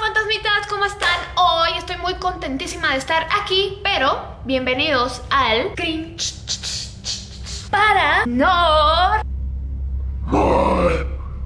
fantasmitas, ¿cómo están? Hoy estoy muy contentísima de estar aquí, pero bienvenidos al cringe para no.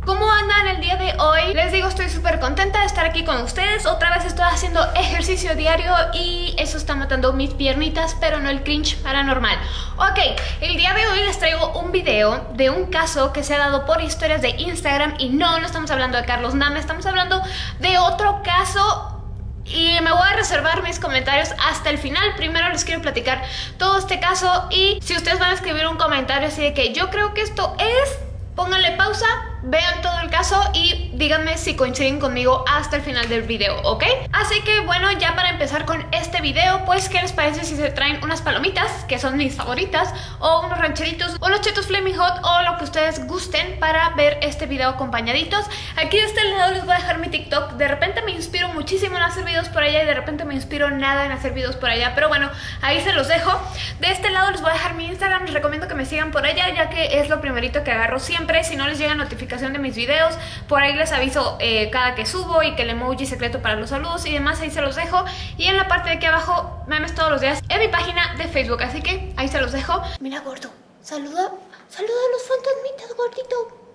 ¿Cómo andan el día de hoy? Les digo, estoy súper contenta de estar aquí con ustedes. Otra vez estoy haciendo ejercicio diario y eso está matando mis piernitas, pero no el cringe paranormal. Ok, el día de hoy les traigo un video de un caso que se ha dado por historias de Instagram. Y no estamos hablando de Carlos Name, estamos hablando de otro caso. Y me voy a reservar mis comentarios hasta el final. Primero les quiero platicar todo este caso. Y si ustedes van a escribir un comentario así de que yo creo que esto es, pónganle pausa, vean todo el caso y díganme si coinciden conmigo hasta el final del video, ¿ok? Así que bueno, ya para empezar con este video, pues ¿qué les parece si se traen unas palomitas, que son mis favoritas, o unos rancheritos, o unos chetos flaming hot, o lo que ustedes gusten para ver este video acompañaditos? Aquí de este lado les voy a dejar mi TikTok. De repente me inspiro muchísimo en hacer videos por allá y de repente me inspiro nada en hacer videos por allá, pero bueno, ahí se los dejo. De este lado les voy a dejar mi Instagram, les recomiendo que me sigan por allá, ya que es lo primerito que agarro siempre. Si no les llega notificación de mis videos, por ahí les aviso cada que subo, y que el emoji secreto para los saludos y demás, ahí se los dejo. Y en la parte de aquí abajo, memes todos los días en mi página de Facebook, así que ahí se los dejo. Mira, gordo, saluda a los fantasmitas, gordito.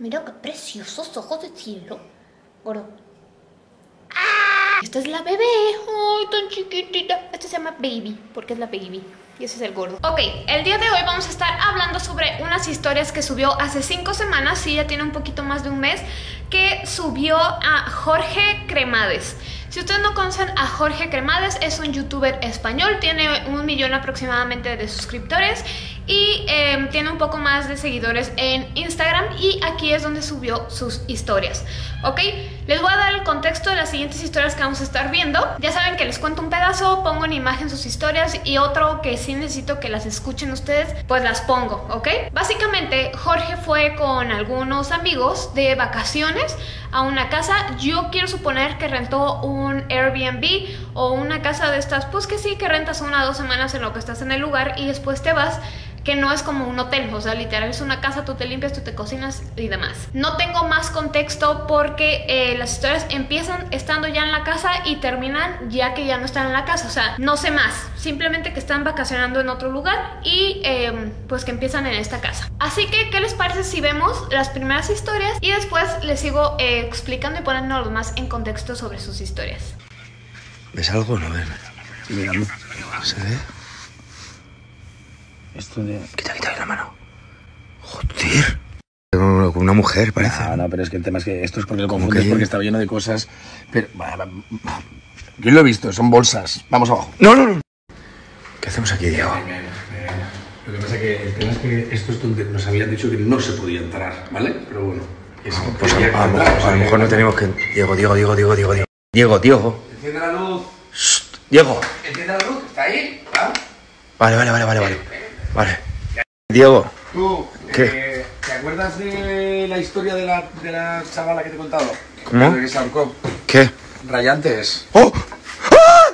Mira qué preciosos ojos de cielo, gordo. ¡Ah! Esta es la bebé, ay, tan chiquitita. Esta se llama Baby, porque es la Baby. Y ese es el gordo. Ok, el día de hoy vamos a estar hablando sobre unas historias que subió hace 5 semanas, sí, ya tiene un poquito más de un mes, que subió a Jorge Cremades. Si ustedes no conocen a Jorge Cremades, es un youtuber español, tiene 1 millón aproximadamente de suscriptores y tiene un poco más de seguidores en Instagram, y aquí es donde subió sus historias, ¿ok? Les voy a dar el contexto de las siguientes historias que vamos a estar viendo. Ya saben que les cuento un pedazo, pongo en imagen sus historias, y otro que sí necesito que las escuchen ustedes, pues las pongo, ¿ok? Básicamente, Jorge fue con algunos amigos de vacaciones a una casa. Yo quiero suponer que rentó un Airbnb o una casa de estas, pues que sí, que rentas 1 o 2 semanas en lo que estás en el lugar y después te vas, que no es como un hotel, o sea, literal es una casa, tú te limpias, tú te cocinas y demás. No tengo más contexto porque las historias empiezan estando ya en la casa y terminan ya que ya no están en la casa, o sea, no sé más, simplemente que están vacacionando en otro lugar y pues que empiezan en esta casa. Así que, ¿qué les parece si vemos las primeras historias y después les sigo explicando y poniéndonos más en contexto sobre sus historias? ¿Ves algo? No, ven. Mírame. ¿Se ve? Esto de... Quita la mano. Joder. Una mujer, parece. No, pero es que el tema es que esto es porque lo confundes, porque estaba lleno de cosas. Pero... Yo lo he visto, son bolsas. Vamos abajo. No. ¿Qué hacemos aquí, Diego? Lo que pasa es que el tema es que esto es donde nos habían dicho que no se podía entrar, ¿vale? Pero bueno. Pues a lo mejor no tenemos que... Diego. Enciende la luz. Diego. Enciende la luz, ¿está ahí? Vale. Diego. Tú, ¿te acuerdas de la historia de la chavala que te he contado? ¿Cómo? ¿Qué? Rayantes. ¡Oh! ¡Ah!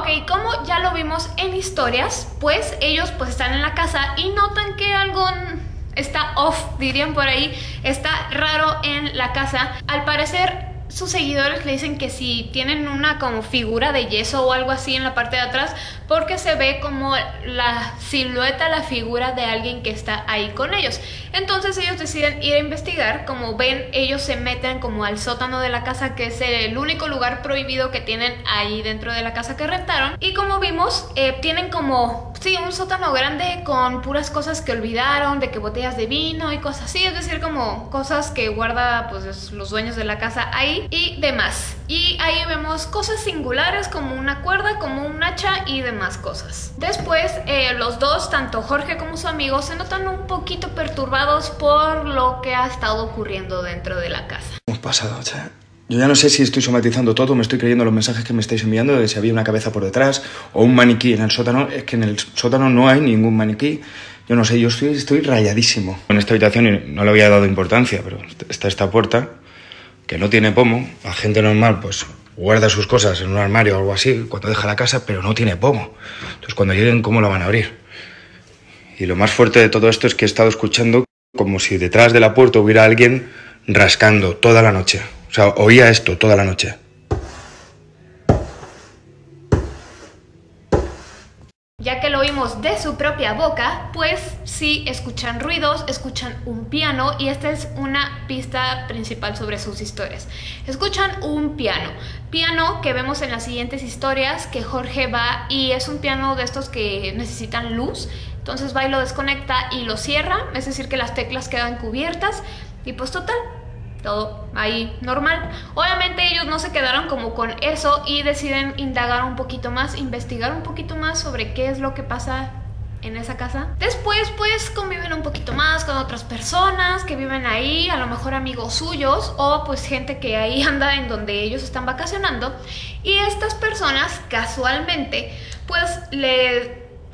Ok, como ya lo vimos en historias, pues ellos pues están en la casa y notan que algo... está off, dirían por ahí. Está raro en la casa. Al parecer... sus seguidores le dicen que si tienen una como figura de yeso o algo así en la parte de atrás, porque se ve como la silueta, la figura de alguien que está ahí con ellos. Entonces ellos deciden ir a investigar. Como ven, ellos se meten como al sótano de la casa, que es el único lugar prohibido que tienen ahí dentro de la casa que rentaron. Y como vimos, tienen como, sí, un sótano grande con puras cosas que olvidaron, de que botellas de vino y cosas así, es decir, como cosas que guarda pues los dueños de la casa ahí y demás. Y ahí vemos cosas singulares como una cuerda, como un hacha y demás cosas. Después los dos, tanto Jorge como su amigo, se notan un poquito perturbados por lo que ha estado ocurriendo dentro de la casa. Hemos pasado, o sea, yo ya no sé si estoy somatizando todo, me estoy creyendo los mensajes que me estáis enviando de si había una cabeza por detrás o un maniquí en el sótano. Es que en el sótano no hay ningún maniquí. Yo no sé, yo estoy rayadísimo. En esta habitación, y no le había dado importancia, pero está esta puerta que no tiene pomo. La gente normal pues guarda sus cosas en un armario o algo así cuando deja la casa, pero no tiene pomo. Entonces cuando lleguen, ¿cómo la van a abrir? Y lo más fuerte de todo esto es que he estado escuchando como si detrás de la puerta hubiera alguien rascando toda la noche. O sea, oía esto toda la noche. Ya que lo oímos de su propia boca, pues sí escuchan ruidos, escuchan un piano y esta es una pista principal sobre sus historias. Escuchan un piano que vemos en las siguientes historias que Jorge va y es un piano de estos que necesitan luz, entonces va y lo desconecta y lo cierra, es decir que las teclas quedan cubiertas y pues total, todo ahí normal. Obviamente ellos no se quedaron como con eso y deciden indagar un poquito más, investigar un poquito más sobre qué es lo que pasa en esa casa. Después pues conviven un poquito más con otras personas que viven ahí, a lo mejor amigos suyos o pues gente que ahí anda en donde ellos están vacacionando, y estas personas casualmente pues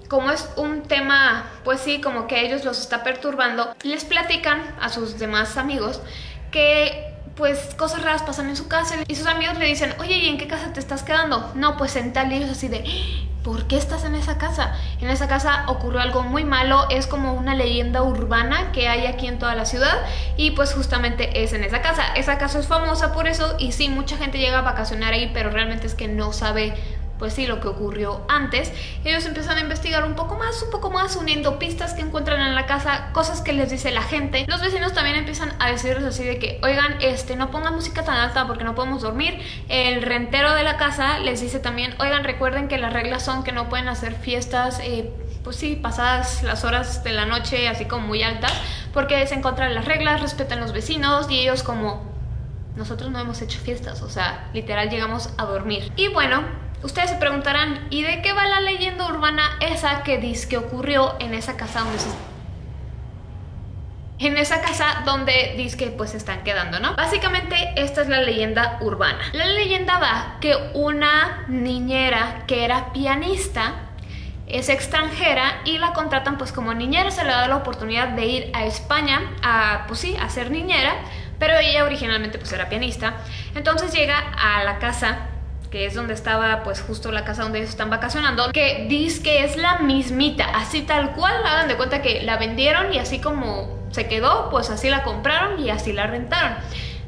como es un tema pues sí como que a ellos los está perturbando, les platican a sus demás amigos que pues cosas raras pasan en su casa y sus amigos le dicen, oye, ¿y en qué casa te estás quedando? No, pues en tal, y ellos así de, ¿por qué estás en esa casa? En esa casa ocurrió algo muy malo, es como una leyenda urbana que hay aquí en toda la ciudad y pues justamente es en esa casa. Esa casa es famosa por eso y sí, mucha gente llega a vacacionar ahí, pero realmente es que no sabe pues sí lo que ocurrió antes. Ellos empiezan a investigar un poco más, uniendo pistas que encuentran en la casa, cosas que les dice la gente. Los vecinos también empiezan a decirles así de que, oigan, no pongan música tan alta porque no podemos dormir. El rentero de la casa les dice también, oigan, recuerden que las reglas son que no pueden hacer fiestas pues sí, pasadas las horas de la noche, así como muy altas, porque es en contra de las reglas, respetan los vecinos. Y ellos como, nosotros no hemos hecho fiestas, o sea, literal llegamos a dormir. Y bueno, ustedes se preguntarán, ¿y de qué va la leyenda urbana esa que dice que ocurrió en esa casa donde dizque pues se están quedando, ¿no? Básicamente esta es la leyenda urbana. La leyenda va que una niñera que era pianista es extranjera y la contratan pues como niñera, se le da la oportunidad de ir a España a, pues sí, a ser niñera, pero ella originalmente pues era pianista. Entonces llega a la casa que es donde estaba pues justo la casa donde ellos están vacacionando, que dice que es la mismita, así tal cual, hagan de cuenta que la vendieron y así como se quedó, pues así la compraron y así la rentaron.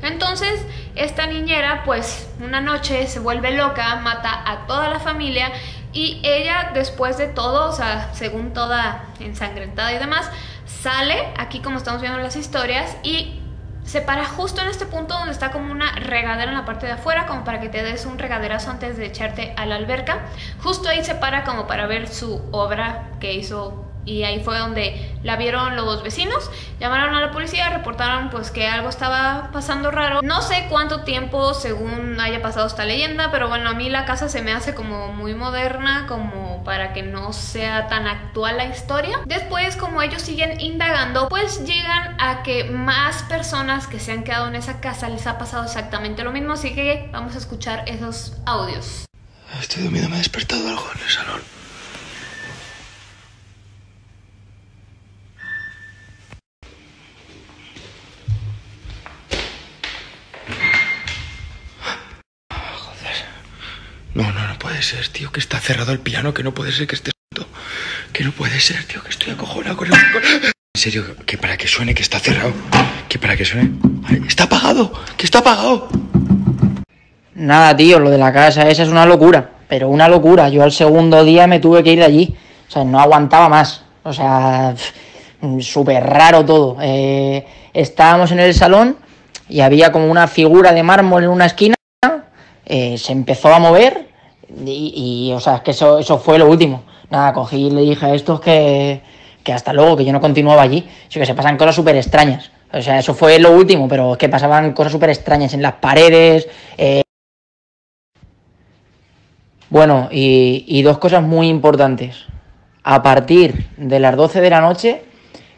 Entonces esta niñera pues una noche se vuelve loca, mata a toda la familia y ella después de todo, o sea, según toda ensangrentada y demás, sale, aquí como estamos viendo en las historias, y se para justo en este punto donde está como una regadera en la parte de afuera, como para que te des un regaderazo antes de echarte a la alberca. Justo ahí se para como para ver su obra que hizo, y ahí fue donde la vieron los vecinos, llamaron a la policía, reportaron pues que algo estaba pasando raro. No sé cuánto tiempo según haya pasado esta leyenda, pero bueno, a mí la casa se me hace como muy moderna, como para que no sea tan actual la historia. Después, como ellos siguen indagando, pues llegan a que más personas que se han quedado en esa casa les ha pasado exactamente lo mismo, así que vamos a escuchar esos audios. Estoy dormido, me ha despertado algo en el salón. No puede ser, tío, que está cerrado el piano, que no puede ser que esté... Que no puede ser, tío, que estoy acojonado con el... En serio, que para que suene, que está cerrado. Que para que suene... Ay, está apagado, que está apagado. Nada, tío, lo de la casa esa es una locura. Pero una locura, yo al segundo día me tuve que ir de allí. O sea, no aguantaba más. O sea, súper raro todo. Estábamos en el salón y había como una figura de mármol en una esquina. Se empezó a mover... Y o sea, es que eso fue lo último. Nada, cogí y le dije a estos que hasta luego, que yo no continuaba allí. Así que se pasan cosas súper extrañas. O sea, eso fue lo último, pero es que pasaban cosas súper extrañas en las paredes. Bueno, y dos cosas muy importantes. A partir de las 12 de la noche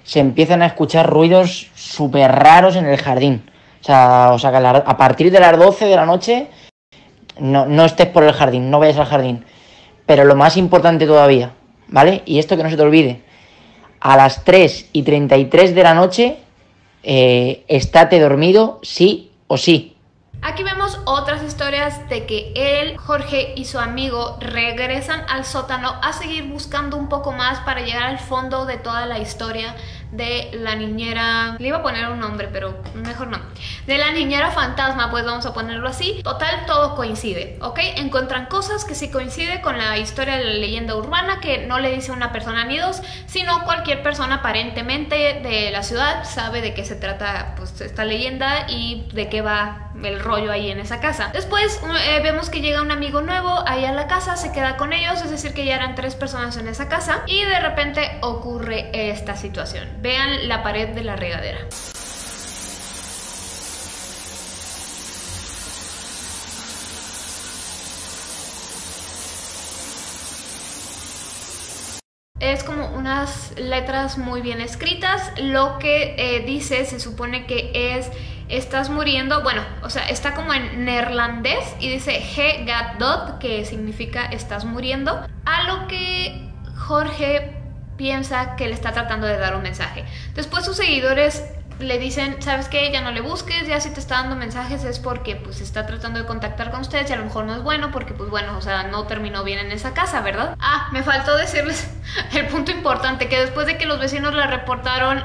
se empiezan a escuchar ruidos súper raros en el jardín. O sea que a partir de las 12 de la noche... No estés por el jardín, no vayas al jardín. Pero lo más importante todavía, ¿vale? Y esto que no se te olvide. A las 3:33 de la noche, estate dormido sí o sí. Aquí vemos otras historias de que él, Jorge y su amigo regresan al sótano a seguir buscando un poco más para llegar al fondo de toda la historia de la niñera, le iba a poner un nombre pero mejor no, de la niñera fantasma, pues vamos a ponerlo así. Total, todo coincide, ¿ok? Encuentran cosas que sí coincide con la historia de la leyenda urbana, que no le dice una persona ni dos, sino cualquier persona aparentemente de la ciudad sabe de qué se trata pues esta leyenda y de qué va el rollo ahí en esa casa. Después vemos que llega un amigo nuevo ahí a la casa, se queda con ellos, es decir que ya eran 3 personas en esa casa, y de repente ocurre esta situación. Vean la pared de la regadera. Es como unas letras muy bien escritas. Lo que dice, se supone que es: estás muriendo, bueno, o sea, está como en neerlandés y dice He gaat dood, que significa estás muriendo, a lo que Jorge piensa que le está tratando de dar un mensaje. Después sus seguidores le dicen, ¿sabes qué? Ya no le busques, ya si te está dando mensajes es porque pues está tratando de contactar con ustedes y a lo mejor no es bueno porque pues bueno, o sea, no terminó bien en esa casa, ¿verdad? Ah, me faltó decirles el punto importante, que después de que los vecinos la reportaron,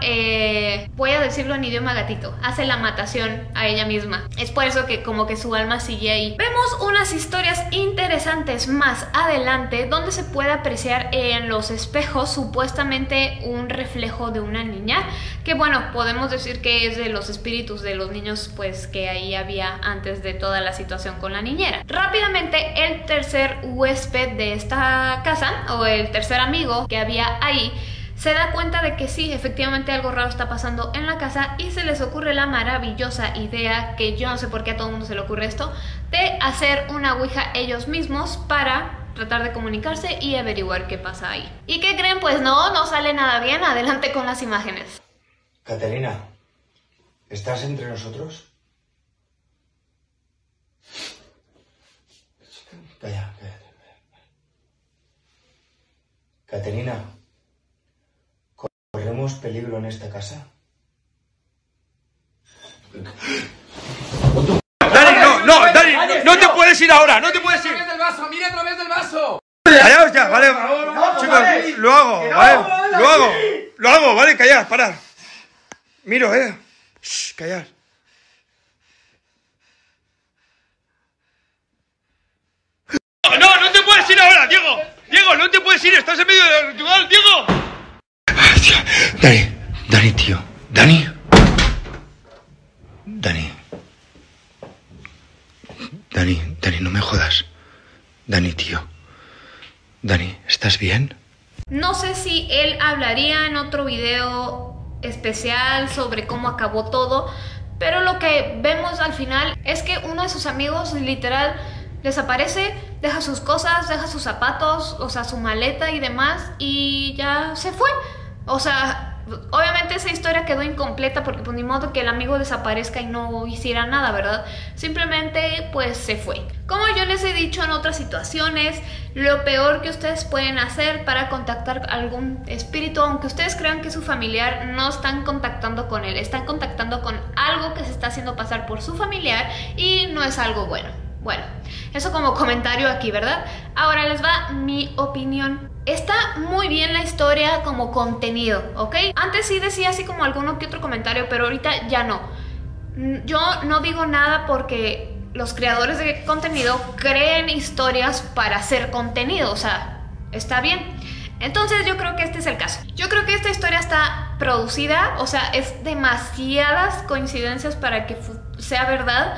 voy a decirlo en idioma gatito, hace la matación a ella misma. Es por eso que como que su alma sigue ahí. Vemos unas historias interesantes más adelante donde se puede apreciar en los espejos supuestamente un reflejo de una niña, que bueno, podemos decir que es de los espíritus de los niños pues que ahí había antes de toda la situación con la niñera. Rápidamente el tercer huésped de esta casa, o el tercer amigo que había ahí, se da cuenta de que sí, efectivamente algo raro está pasando en la casa y se les ocurre la maravillosa idea, que yo no sé por qué a todo el mundo se le ocurre esto, de hacer una ouija ellos mismos para tratar de comunicarse y averiguar qué pasa ahí. ¿Y qué creen? Pues no sale nada bien. Adelante con las imágenes. Catalina, ¿estás entre nosotros? Cállate. Caterina, ¿corremos peligro en esta casa? ¡Dani, no, Dani! ¡No te puedes ir ahora! ¡No te puedes ir! ¡Mira a través del vaso! ¡Mira a través del vaso! ¡Callaos ya! Vale, chicos, lo hago, ¿vale? Lo hago, ¿vale? Callaos, parad. Miro, Shh, callar. No te puedes ir ahora, Diego. Diego, no te puedes ir, estás en medio de la jugada, Diego. Dani, tío. Dani, no me jodas. Dani, tío. Dani, ¿estás bien? No sé si él hablaría en otro video especial sobre cómo acabó todo, pero lo que vemos al final es que uno de sus amigos literal desaparece, deja sus cosas, deja sus zapatos, o sea, su maleta y demás, y ya se fue. O sea, obviamente esa historia quedó incompleta porque pues ni modo que el amigo desaparezca y no hiciera nada, ¿verdad? Simplemente pues se fue. Como yo les he dicho en otras situaciones, lo peor que ustedes pueden hacer para contactar algún espíritu, aunque ustedes crean que su familiar, no están contactando con él, están contactando con algo que se está haciendo pasar por su familiar y no es algo bueno. Bueno, eso como comentario aquí, ¿verdad? Ahora les va mi opinión. Está muy bien la historia como contenido, ¿ok? Antes sí decía así como alguno que otro comentario, pero ahorita ya no. Yo no digo nada porque los creadores de contenido creen historias para hacer contenido, o sea, está bien. Entonces yo creo que este es el caso. Yo creo que esta historia está producida, o sea, es demasiadas coincidencias para que sea verdad.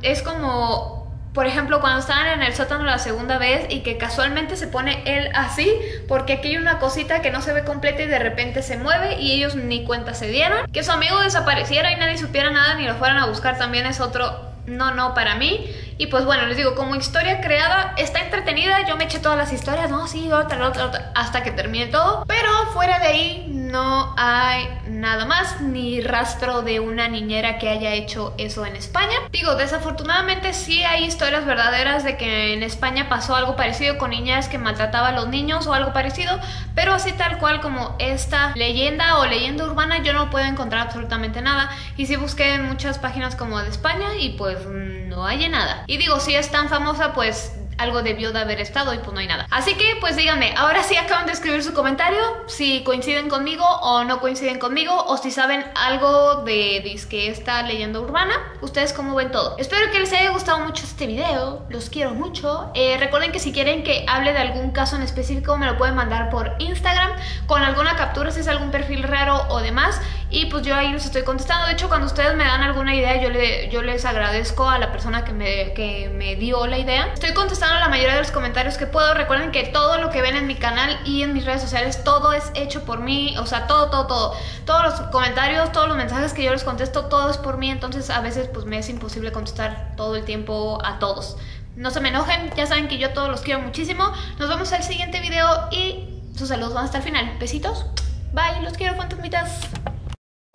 Es como, por ejemplo, cuando estaban en el sótano la segunda vez y que casualmente se pone él así porque aquí hay una cosita que no se ve completa y de repente se mueve y ellos ni cuenta se dieron. Que su amigo desapareciera y nadie supiera nada ni lo fueran a buscar también es otro no para mí. Y pues bueno, les digo, como historia creada está entretenida. Yo me eché todas las historias, no, sí, otra, hasta que termine todo. Pero fuera de ahí no hay nada más, ni rastro de una niñera que haya hecho eso en España. Digo, desafortunadamente sí hay historias verdaderas de que en España pasó algo parecido con niñeras que maltrataban a los niños o algo parecido, pero así tal cual como esta leyenda o leyenda urbana yo no puedo encontrar absolutamente nada. Y sí busqué en muchas páginas como de España y pues no hay nada. Y digo, si es tan famosa, pues algo debió de haber estado y pues no hay nada. Así que pues díganme, ahora sí acaban de escribir su comentario, si coinciden conmigo o no coinciden conmigo, o si saben algo de dizque esta leyenda urbana. Ustedes cómo ven todo. Espero que les haya gustado mucho este video, los quiero mucho. Recuerden que si quieren que hable de algún caso en específico me lo pueden mandar por Instagram con alguna captura si es algún perfil raro o demás, y pues yo ahí los estoy contestando. De hecho, cuando ustedes me dan alguna idea yo les agradezco a la persona que me dio la idea. Estoy contestando la mayoría de los comentarios que puedo. Recuerden que todo lo que ven en mi canal y en mis redes sociales, todo es hecho por mí, o sea, todo. Todos los comentarios, todos los mensajes que yo les contesto, todo es por mí, entonces a veces pues me es imposible contestar todo el tiempo a todos. No se me enojen, ya saben que yo todos los quiero muchísimo. Nos vemos al siguiente video y sus saludos van hasta el final. Besitos, bye, los quiero, fantasmitas.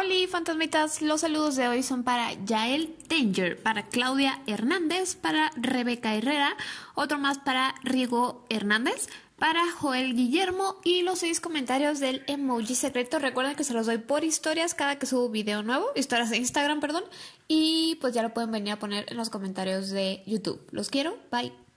Hola fantasmitas, los saludos de hoy son para Yael Danger, para Claudia Hernández, para Rebeca Herrera, otro más para Rigo Hernández, para Joel Guillermo y los 6 comentarios del emoji secreto. Recuerden que se los doy por historias cada que subo video nuevo, historias de Instagram, perdón, y pues ya lo pueden venir a poner en los comentarios de YouTube. Los quiero, bye.